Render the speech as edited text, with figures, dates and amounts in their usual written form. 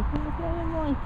It's getting lighter.